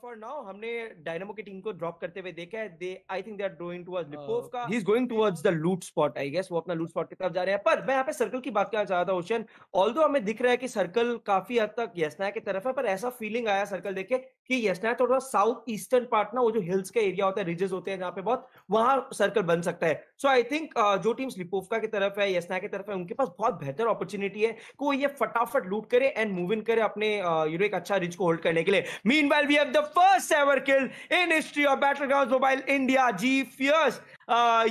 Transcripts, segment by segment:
for now हमने Dynamo की team को ड्रॉप करते हुए देखा है. They I think they are going towards Lipovka. He's going towards the loot spot I guess. वो अपना loot spot की तरफ जा रहे हैं. पर मैं यहाँ पे सर्कल की बात करना चाहता हूँ ओशन. Although हमें दिख रहा है कि सर्कल काफी हद तक यस्ना की तरफ है, पर ऐसा फीलिंग आया सर्कल देख के कि यस्ना थोड़ा साउथ ईस्टर्न पार्ट ना, वो जो हिल्स का एरिया होता है, रिजेस होते हैं जहाँ पे बहुत, वहाँ सर्कल बन सकता है. सो आई थिंक जो टीम्स लिपोवका की तरफ है, यस्ना की तरफ है, उनके पास बहुत बेहतर अपॉर्चुनिटी है कि वो ये फटाफट लूट करे एंड मूव इन करे अपने एक अच्छा रिच को होल्ड करने के लिए. Meanwhile, we have the first ever kill in history of Battlegrounds Mobile India. GFears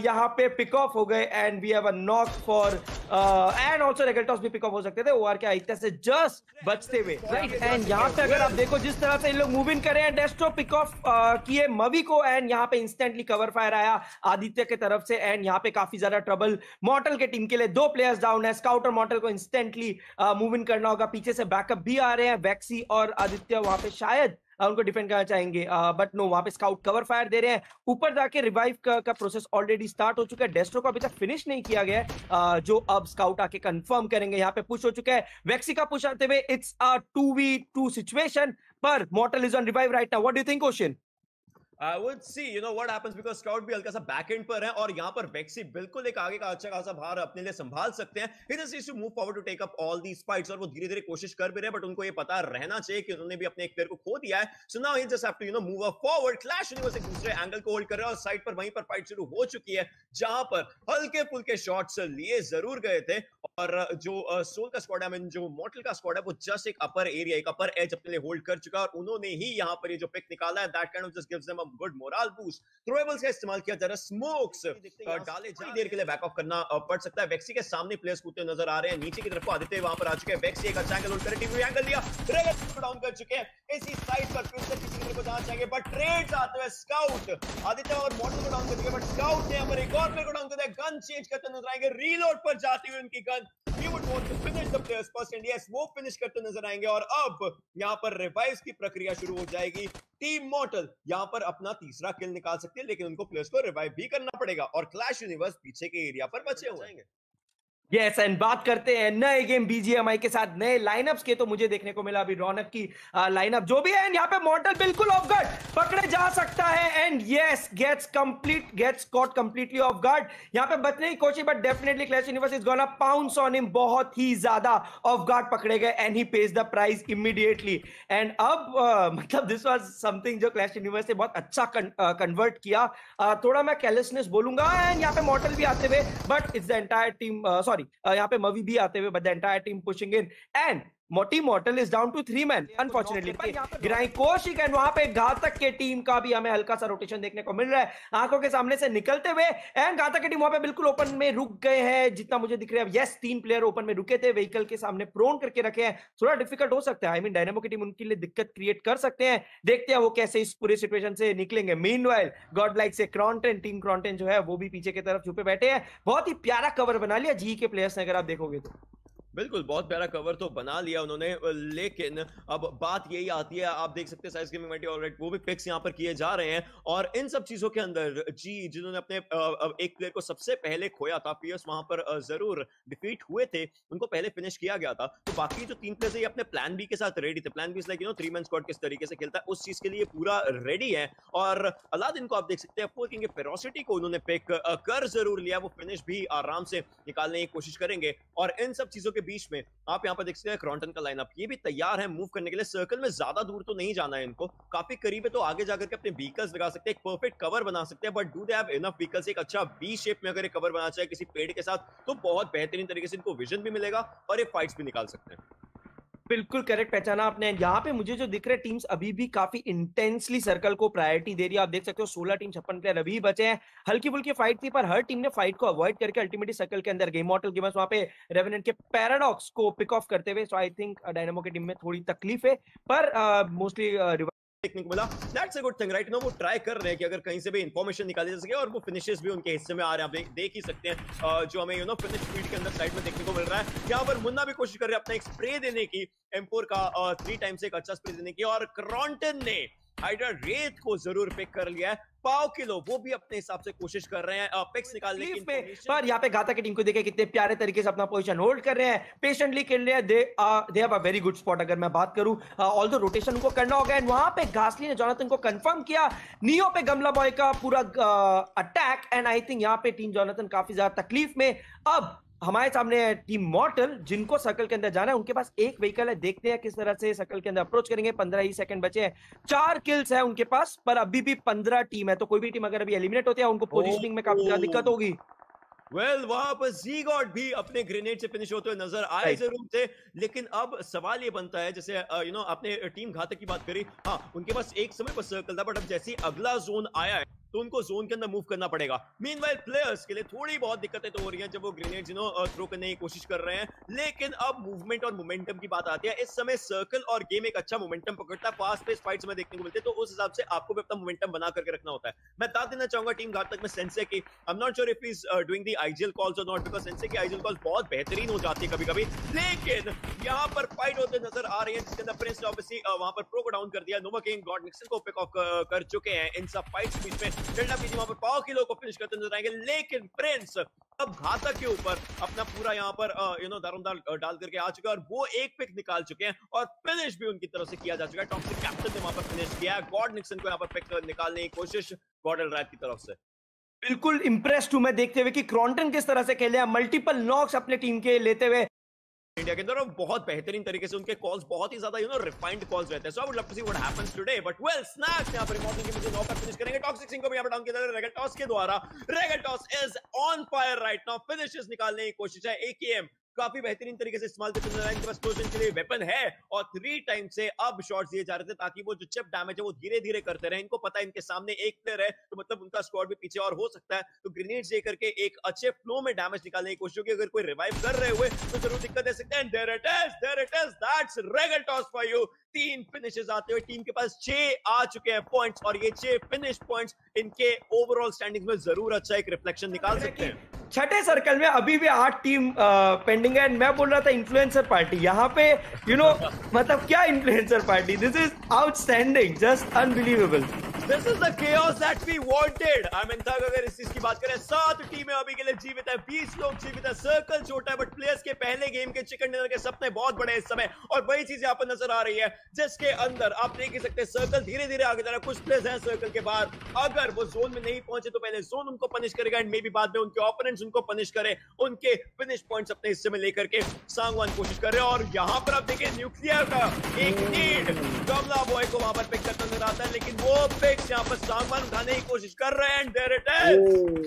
यहाँ पे पिक ऑफ हो गए and we have a knock for and also Regaltos भी पिक ऑफ हो सकते थे ओआर के आदित्य से जस्ट बचते हुए, राइट. एंड यहाँ पे अगर आप देखो जिस तरह से इन लोग मूव इन कर रहे हैं, डेस्ट्रो पिक ऑफ किए मवी को एंड यहाँ पे इंस्टेंटली कवर फायर आया आदित्य के तरफ से एंड यहाँ पे काफी ज्यादा ट्रबल मॉर्टल के टीम के लिए. दो प्लेयर्स डाउन है. स्काउट और मॉर्टल को इंस्टेंटली मूव इन करना होगा. पीछे से बैकअप भी आ रहे हैं वैक्सी और आदित्य. वहां पे शायद उनको डिफेंड करना चाहेंगे बट नो, वहां पे स्काउट कवर फायर दे रहे हैं. ऊपर जाके रिवाइव का प्रोसेस ऑलरेडी स्टार्ट हो चुका है. डेस्ट्रो को अभी तक फिनिश नहीं किया गया है, जो अब स्काउट आके कंफर्म करेंगे. यहाँ पे पुश हो चुका है वैक्सी का पुश आते हुए. इट्स अ 2v2 सिचुएशन पर Mortal is on revive right now. What do you think Ocean? I would see, you know what happens because Scout भी हल्का सा बैक एंड पर है और यहाँ पर Vexy बिल्कुल एक आगे का अच्छा खासा भार अपने लिए संभाल सकते हैं. He just needs to move forward to take up all these fights और वो धीरे-धीरे कोशिश कर भी रहे हैं, बट उनको ये पता रहना चाहिए कि उन्होंने भी अपने एक प्लेयर को खो दिया है. So now he just have to, you know, move forward. Clash Universe एक दूसरे एंगल को होल्ड कर रहा है और साइड पर वहीं पर फाइट शुरू हो चुकी है जहां पर हल्के फुल्के शॉट्स लिए जरूर गए थे और जो सोल का स्क्वाड है, जो मॉर्टल का स्क्वाड है, वो जस्ट एक अपर एरिया, एक अपर एज अपने लिए होल्ड कर चुका है और उन्होंने ही यहाँ पर ये जो पिक निकाला है, that kind of just gives them a good moral boost. Throwables का इस्तेमाल किया जा रहा है, स्मोक्स डाले, थोड़ी देर के लिए बैक ऑफ करना पड़ सकता है. वेक्सी के सामने प्लेयर्स कूदते नजर आ रहे हैं. नीचे की तरफ आदित्य वहां पर आ चुके हैं. वेक्सी एक अच्छा एंगल होल्ड कर टीवी एंगल लिया, रेगल्स को डाउन कर चुके हैं. इसी साइड पर फिर से किसी तरह को जाना चाहिए, बट ट्रेड्स आते हुए स्काउट आदित्य और मॉडल को डाउन कर दिया, बट स्काउट ने हमारे एक और प्लेयर को डाउन कर दिया. गन चेंज करते नजर आएंगे, रीलोड पर जाती हुई उनकी gun. He would want to finish the players first and yes, वो finish करते नजर आएंगे और अब यहाँ पर revives की प्रक्रिया शुरू हो जाएगी. टीम मॉर्टल यहाँ पर अपना तीसरा किल निकाल सकते हैं, लेकिन उनको प्लेयर्स को revive भी करना पड़ेगा और क्लैश यूनिवर्स पीछे के एरिया पर बचे हुए हैं. Yes, and बात करते हैं नए गेम BGMI के साथ, नए लाइनअप्स के. तो मुझे देखने को मिला अभी रौनक की लाइनअप जो भी है एंड यहाँ पे मॉर्टल बिल्कुल ऑफ गार्ड पकड़े जा सकता है and yes gets caught completely off guard. यहाँ पे बचने की कोशिश but definitely Clash Universe is gonna pounce on him. बहुत ही ज्यादा ऑफ गार्ड पकड़े गए and he pays the price immediately. And अब मतलब दिस वाज समथिंग जो क्लैश यूनिवर्स ने बहुत अच्छा कन्वर्ट किया. थोड़ा मैं केयरलेसनेस बोलूंगा एंड यहाँ पे मॉर्टल भी आते हुए but it's the entire team, sorry यहाँ पे मवी भी आते हुए but the entire team pushing in and मोटी Mortal is down to 3 man unfortunately. ग्राई कोशिक एंड वहां पे घातक के टीम का भी हमें हल्का सा रोटेशन देखने को मिल रहा है आंखों के सामने से निकलते हुए एंड घातक की टीम वहां पे बिल्कुल ओपन में रुक गए हैं जितना मुझे दिख रहा है. यस, 3 प्लेयर ओपन में रुके थे, व्हीकल के सामने प्रोन करके रखे हैं. थोड़ा डिफिकल्ट हो सकता है, आई मीन डायनेमो की टीम उनके लिए दिक्कत क्रिएट कर सकते हैं. देखते हैं वो कैसे इस पूरी सिचुएशन से निकलेंगे. मीनवाइल गॉड लाइक से क्रॉन्टेन, टीम क्रॉन्टेन जो है वो भी पीछे की तरफ छुपे बैठे हैं. बहुत ही प्यारा कवर बना लिया जी के प्लेयर्स ने अगर आप देखोगे तो. बिल्कुल बहुत प्यारा कवर तो बना लिया उन्होंने, लेकिन अब बात यही आती है, आप देख सकते हैं साइज गेमिंग मल्टी ऑलराइट वो भी पिक्स यहाँ पर किए जा रहे हैं और इन सब चीजों के अंदर जी जिन्होंने अपने एक प्लेयर को सबसे पहले खोया था, पीएस वहां पर जरूर डिफीट हुए थे, उनको पहले फिनिश किया गया था. तो बाकी जो 3 प्लेयर्स है ये अपने प्लान बी के साथ रेडी थे. Plan B is like you know 3 man squad किस तरीके से खेलता है उस चीज के लिए पूरा रेडी है और अलादीन को आप देख सकते हैं अपोजिंग के फेरोसिटी को उन्होंने पिक कर जरूर लिया, वो फिनिश भी आराम से निकालने की कोशिश करेंगे. और इन सब चीजों बीच में आप यहाँ पर देख सकते हैं क्रॉन्टन का लाइनअप ये भी तैयार है मूव करने के लिए. सर्कल में ज्यादा दूर तो नहीं जाना है इनको, काफी करीब है तो आगे जाकर के अपने व्हीकल्स लगा सकते हैं, एक परफेक्ट कवर बना सकते हैं. But do they have enough vehicles? एक अच्छा बी शेप में अगर एक कवर बनाना चाहिए किसी पेड़ के साथ तो बहुत बेहतरीन तरीके से इनको विजन भी मिलेगा और ये फाइट्स भी निकाल सकते हैं. बिल्कुल करेक्ट पहचाना आपने. यहाँ पे मुझे जो दिख रहे टीम्स अभी भी काफी इंटेंसली सर्कल को प्रायोरिटी दे रही है. आप देख सकते हो 16 टीम 56 प्लेयर अभी बचे हैं. हल्की फुल्की फाइट थी पर हर टीम ने फाइट को अवॉइड करके अल्टीमेटली सर्कल के अंदर गई. मॉर्टल गेमर्स वहां पे रेवेनेंट के पैराडॉक्स को पिक ऑफ करते हुए. सो आई थिंक डायनेमो की टीम में थोड़ी तकलीफ है पर मोस्टली देखने को मिला. That's a good thing right now. वो ट्राई कर रहे हैं कि अगर कहीं से भी इंफॉर्मेशन निकाली जा सके और वो फिनिशेस भी उनके हिस्से में आ रहे हैं. आप देख ही सकते हैं जो हमें यू नो फिनिश फील्ड के अंदर साइड में देखने को मिल रहा है. यहाँ पर मुन्ना भी कोशिश कर रहे हैं अपना एक स्प्रे देने की, M4 का 3 टाइम से एक अच्छा स्प्रे देने की और क्रॉन्टन ने हाइड्रा रेथ को जरूर पिक कर लिया है. पाव किलो, वो भी अपने हिसाब से कोशिश कर रहे हैं पिक्स निकालने की। पर यहाँ पे घातक की टीम को देखें कितने प्यारे तरीके से अपना पोजीशन होल्ड कर रहे हैं, पेशेंटली खेल रहे हैं, they have a very good spot. अगर मैं बात करूं ऑल्दो रोटेशन उनको करना होगा, एंड वहां पे घासली ने जोनाथन को कंफर्म किया, नियो पे गमला बॉय का पूरा अटैक, एंड आई थिंक यहाँ पे टीम जोनाथन काफी ज्यादा तकलीफ में। अब हमारे सामने टीम मॉर्टल जिनको सर्कल के अंदर जाना है, उनके पास एक व्हीकल है, देखते हैं किस तरह से सर्कल के अंदर अप्रोच करेंगे। 15 ही सेकंड बचे हैं, 4 किल्स हैं उनके पास, पर अभी भी 15 टीम है, तो कोई भी टीम अगर अभी एलिमिनेट होती है उनको पोजीशनिंग में काफी ज्यादा दिक्कत होगी। वेल, वहां पर जी गॉड भी अपने ग्रेनेड से फिनिश होते हुए नजर आए जरूर थे, लेकिन अब सवाल ये बनता है, जैसे आपने टीम घातक की बात करी, हाँ उनके पास एक समय पर सर्कल था, बट अब जैसे अगला जोन आया है तो उनको जोन के अंदर मूव करना पड़ेगा। मीनवाइल प्लेयर्स के लिए थोड़ी बहुत दिक्कतें तो हो रही हैं जब वो ग्रेनेड थ्रो करने की कोशिश कर रहे हैं, लेकिन अब मूवमेंट और मोमेंटम की बात आती है। इस समय सर्कल और गेम एक अच्छा मोमेंटम पकड़ता है, फास्ट पेस फाइट्स में देखने को मिलते हैं, तो उस हिसाब से आपको भी अपना मोमेंटम बना करके रखना होता है। मैं बता देना चाहूंगा टीम घातक में सेंसे की, I am not sure if he is doing the ideal calls और नॉट, बिकॉज सेंसे की आइडियल कॉल्स बहुत बेहतरीन हो जाती है कभी कभी, लेकिन यहाँ पर फाइट होते नजर आ रही है, जिसके अंदर प्रिंस ने ऑब्वियसली वहां पर प्रो को डाउन कर दिया, नोवा किंग गॉड निक्सन को पिक ऑफ कर चुके हैं। इन सब फाइट्स बीच में पीजी वहां पर पाव किलो को फिनिश करते नजर आएंगे, लेकिन प्रिंस अब घातक के ऊपर अपना पूरा यहाँ पर दारोमदार डाल करके आ चुके हैं, और वो एक पिक निकाल चुके हैं और फिनिश भी उनकी तरफ से किया जा चुका है। टॉप से कैप्टन ने वहां पर फिनिश किया, गॉड निक्सन को यहाँ पर पिक निकालने की कोशिश गॉडल राइट की तरफ से। बिल्कुल इंप्रेस्ड हूं मैं देखते हुए कि क्रॉन्टन किस तरह से खेले, मल्टीपल नॉक्स अपने टीम के लेते हुए इंडिया के अंदर, और बहुत बेहतरीन तरीके से उनके कॉल्स बहुत ही ज्यादा रिफाइंड कॉल्स रहते हैं। So I would love to see what happens today, but well Snax यहां पर रिमॉर्टल की मुझे नॉकआउट फिनिश करेंगे, टॉक्सिक सिंह को भी यहां पर डाउन किया जा रहा है रेगटॉस के द्वारा। Regaltos is on fire right now, finishes निकालने की कोशिश है, एकेएम काफी बेहतरीन तरीके से इस्तेमाल करते नजर आए, इनके पास एक्सप्लोजन के लिए वेपन है, और 3 टाइम से अब शॉट्स दिए जा रहे थे ताकि वो जो चिप डैमेज है वो धीरे धीरे करते रहे। इनको पता है इनके सामने एक प्लेयर है, तो मतलब उनका स्क्वाड भी पीछे और हो सकता है, तो ग्रेनेड्स दे करके एक अच्छे फ्लो में डैमेज निकालने की कोशिश होगी, अगर कोई रिवाइव कर रहे हुए तो जरूर दिक्कत दे सकते हैं। There it is, that's Regaltos for you. 3 finishes आते हुए टीम के पास 6 आ चुके हैं पॉइंट्स, और ये 6 फिनिश पॉइंट्स इनके ओवरऑल स्टैंडिंग में जरूर अच्छा एक रिफ्लेक्शन निकाल सकते हैं। छठे सर्कल में अभी भी 8 टीम पेंडिंग है, एंड मैं बोल रहा था इन्फ्लुएंसर पार्टी यहाँ पे मतलब क्या influencer party, this is outstanding, just unbelievable, this is the chaos that we wanted. I mean तक अगर इस चीज की बात करें, 7 टीमें अभी के लिए जीवित है, 20 लोग जीवित है, सर्कल छोटा है, बट प्लेयर्स के पहले गेम के चिकन डिनर के सपने बहुत बड़े इस समय, और वही चीज यहाँ पर नजर आ रही है, जिसके अंदर आप देख ही सकते सर्कल धीरे धीरे आगे जा रहा है। कुछ प्लेयर्स हैं सर्कल के बाहर, अगर वो जोन में नहीं पहुंचे तो पहले जोन उनको पनिश करेगा, एंड मे बी बाद में उनके ओपोनेंट्स उनको पनिश करें, उनके फिनिश पॉइंट्स अपने हिस्से में लेकर के सांगवान कोशिश कर रहे हैं। और यहाँ पर आप देखिए न्यूक्लियर का एक नीड गमला बॉय को वहां पर पिक करता नजर आता है, लेकिन वो यहाँ पर सांगवान उठाने की कोशिश कर रहे हैं।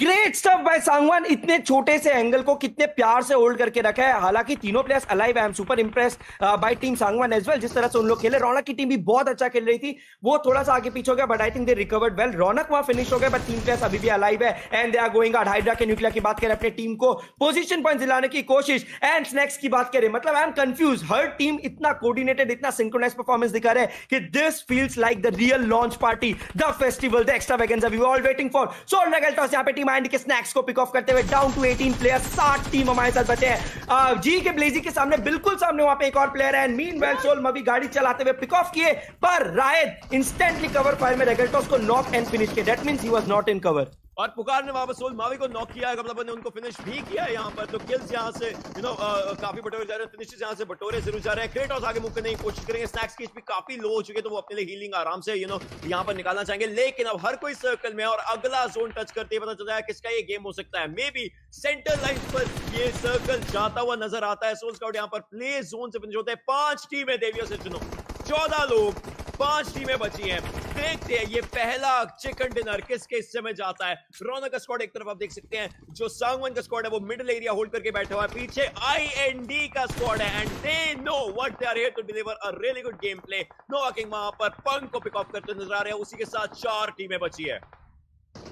ग्रेट स्टफ बाय सांगवान, इतने छोटे से एंगल को कितने प्यार से होल्ड करके रखा है। हालांकि तीनों players alive, I am super impress by team Sangwan as well, जिस तरह से उन लोग खेले। रौनक की टीम भी बहुत अच्छा खेल रही थी, वो थोड़ा सा आगे पीछे हो गया, but I think they recovered well. Raunak वहां फिनिश हो गए, बट टीम प्लेयर्स अभी भी अलाइव है, and they are going out. Hydra के न्यूक्लियर की बात करें, अपने टीम को पोजीशन पॉइंट दिलाने की कोशिश, एंड स्नैक्स की बात करें, मतलब आई एम कंफ्यूज, हर टीम इतना कोऑर्डिनेटेड, इतना सिंक्रोनाइज परफॉर्मेंस दिखा रहे हैं कि this feels like the real launch party, the festival, the extravaganza we were all waiting for. So रेगटॉस यहाँ पे टीम आईएनडी के स्नैक्स को पिक ऑफ करते हुए डाउन टू 18 प्लेयर, 7 टीम हमारे साथ बचे हैं। जी के ब्लेजी के सामने, बिल्कुल सामने वहां पे एक और प्लेयर है। मीनवाइल सोल मवी गाड़ी चलाते हुए पिक ऑफ किए, पर रायद इंस्टेंटली कवर फायर में रेगटॉस को नॉक एंड फिनिश किया, that means he was not in cover. और पुकार ने वापस सोल मावी को नॉक किया, गमलाबन ने उनको फिनिश भी किया यहाँ पर, तो किल्स यहाँ से काफी बटोरे जा रहे हैं, फिनिशेस यहाँ से बटोरे जरूर जा रहे हैं। क्रेटोस आगे मूव करने की कोशिश करेंगे, स्नैक्स की एचपी काफी लो हो चुके, तो वो अपने लिए हीलिंग आराम से यहाँ पर निकालना चाहेंगे, लेकिन अब हर कोई सर्कल में, और अगला जोन टच करते पता चल जाए किसका ये गेम हो सकता है। मे बी सेंटर लाइन पर ये सर्कल जाता हुआ नजर आता है। सोल स्काउट यहाँ पर प्ले जोन से फिनिश होता है। 5 टीमें देवियों से चुनो, 14 लोग, 5 टीमें बची हैं। देखते हैं ये पहला चिकन डिनर किसके हिस्से में जाता है। रौनक का स्क्वाड एक तरफ आप देख सकते हैं, जो सांगवान का स्क्वाड है वो मिडिल एरिया होल्ड करके बैठा हुआ है, पीछे आईएनडी का स्क्वाड है, and they know what they are here to deliver a really good game play. Nova King वहां पर पंख को पिक ऑफ करते नजर आ रहे हैं, उसी के साथ 4 टीमें बची है।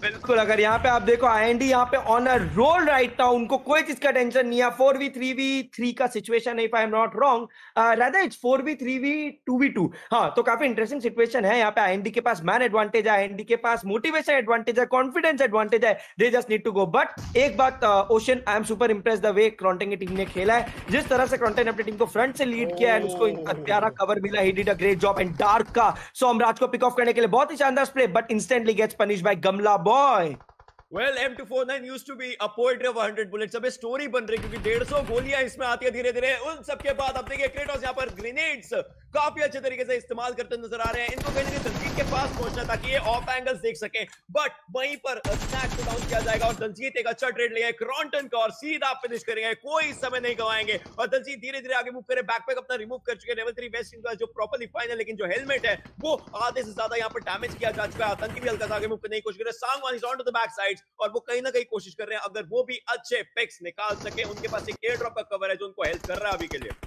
बिल्कुल, अगर यहाँ पे आप देखो आईएनडी यहाँ पे ऑन अ रोल राइट था, उनको कोई चीज का टेंशन नहीं है। 4v3v3 का सिचुएशन है, if I am not wrong, rather it's 4v3v2v2। हाँ, तो काफी इंटरेस्टिंग सिचुएशन है। यहाँ पे आईएनडी के पास मैन एडवांटेज है, आईएनडी के पास मोटिवेशन एडवांटेज है, कॉन्फिडेंस एडवांटेज है, they just need to go. But एक बात ocean, I am super impress the way क्रॉन्टेन की टीम ने खेला है, जिस तरह से क्रॉन्टेन अपनी टीम को फ्रंट से लीड किया है, उसको प्यारा कवर मिला, he did a great job. And Dark का सोमराज को पिक ऑफ करने के लिए बहुत ही शानदार play, but instantly gets punished by गमला boy. Well, M249 used to be a poetry of 100 bullets. अब स्टोरी बन रही है क्योंकि 150 गोलियां इसमें आती है धीरे धीरे। उन सबके बाद आप देखिए क्रेटोस यहाँ पर ग्रेनेड्स काफी अच्छे तरीके से इस्तेमाल करते नजर आ रहे हैं। इनको कहीं ना कहीं दलजीत के पास पहुंचना ताकि ये ऑफ एंगल्स देख सके, बट वहीं पर स्नैक्स को डाउन किया जाएगा और दलजीत एक अच्छा ट्रेड लेगा क्रॉन्टन का और सीधा फिनिश करेंगे, कोई समय नहीं गवाएंगे। और दलजीत धीरे धीरे आगे मूव करे, बैकपैक अपना रिमूव कर चुके लेवल 3 वेस्ट इनका जो प्रॉपरली फाइन है, लेकिन जो हेलमेट है वो आधे से ज्यादा यहाँ पर डैमेज किया जा चुका है। आतंकी भी हल्का सा आगे मूव करने की कोशिश कर रहे हैं, Sangwan is on to the back side और वो कहीं ना कहीं कोशिश कर रहे हैं अगर वो भी अच्छे पिक्स निकाल सके। उनके पास एक एयर ड्रॉप का कवर है जो उनको हेल्प कर रहा है अभी के लिए।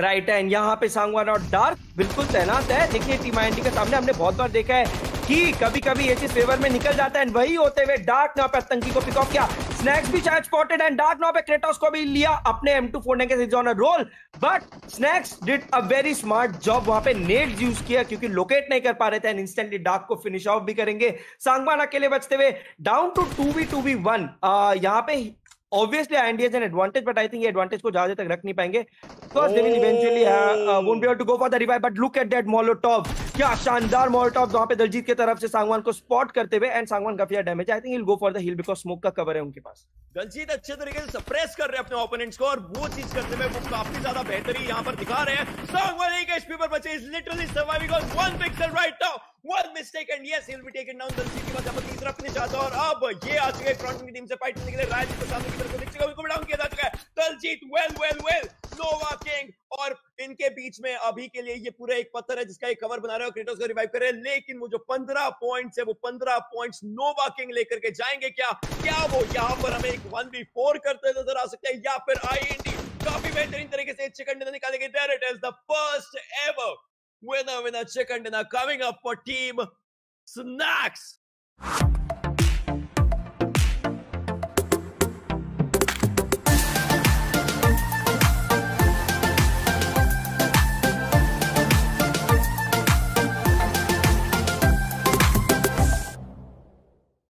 राइट एंड यहाँ पे सांगवान और डार्क बिल्कुल तैनात है। देखिए टीम आईएनडी के सामने हमने बहुत बार देखा है कि कभी कभी ये चीज फेवर में निकल जाता है, एंड वही होते हुए डार्क यहाँ पे आतंकी को पिक ऑफ किया, स्नैक्स भी शायद स्पॉटेड एंड डार्क यहाँ पे क्रेटोस को भी लिया अपने M249 के साथ on a roll, but snacks did a very smart job. वहां पे नेट यूज किया क्योंकि लोकेट नहीं कर पा रहे थे, एंड इंस्टेंटली डार्क को फिनिश ऑफ भी करेंगे। सांगवान अकेले बचते हुए डाउन टू 2v2v1। यहाँ पे obviously IND has an advantage, but I think ये advantage को ज़्यादा तक रख नहीं पाएंगे because they will eventually won't be able to go for the revive. But look at that molotov, क्या शानदार molotov वहाँ पे दलजीत की तरफ से सांगवान को spot करते हुए, and सांगवान काफी डैमेज है। I think he'll go for the heal because smoke का cover है उनके पास। दलजीत अच्छे तरीके से suppress कर रहे हैं अपने opponents को और वो चीज करते में वो काफी ज़्यादा बेहतरी यहाँ पर दिखा रहे हैं। सांगवान एक HP पर बचे, is literally surviving on one pixel right now. One mistake and yes, he'll be taken down. Daljit के बाद तीसरा फिनिश आता है और अब ये आ चुके फ्रंट की टीम से फाइट करने के लिए, राज के सामने की तरफ से निकल को डाउन किया जा चुका है Daljeet. Well well well Nova King और इनके बीच में अभी के लिए ये पूरा एक पत्थर है जिसका एक कवर बना रहे हैं और क्रेटोस को रिवाइव कर रहे हैं, लेकिन वो जो 15 पॉइंट्स है वो 15 पॉइंट्स नोवा किंग लेकर के जाएंगे। क्या वो यहाँ पर हमें एक 1v4 करते नजर आ सकते हैं या फिर आईएनडी काफी बेहतरीन तरीके से चिकन डिनर निकालेंगे। There it is the first ever winner chicken dinner coming up for team Snacks.